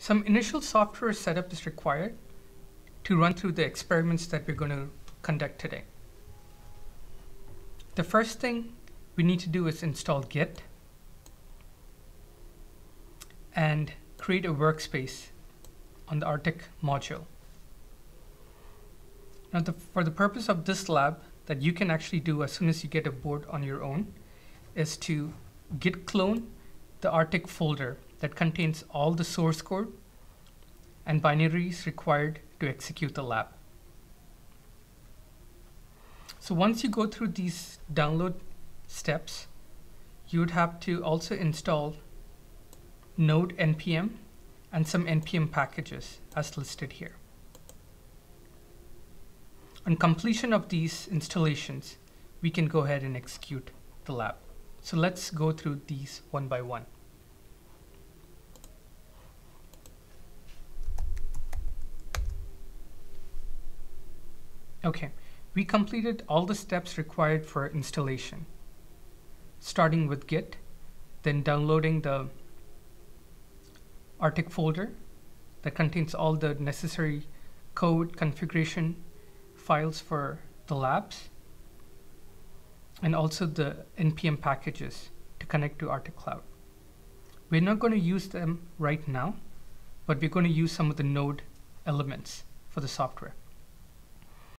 Some initial software setup is required to run through the experiments that we're going to conduct today. The first thing we need to do is install Git and create a workspace on the ARTIK module. Now, for the purpose of this lab, that you can actually do as soon as you get a board on your own, is to git clone the ARTIK folder that contains all the source code and binaries required to execute the lab. So once you go through these download steps, you would have to also install Node NPM and some NPM packages as listed here. On completion of these installations, we can go ahead and execute the lab. So let's go through these one by one. Okay, we completed all the steps required for installation, starting with Git, then downloading the ARTIK folder that contains all the necessary code, configuration files for the labs, and also the NPM packages to connect to ARTIK Cloud. We're not going to use them right now, but we're going to use some of the Node elements for the software.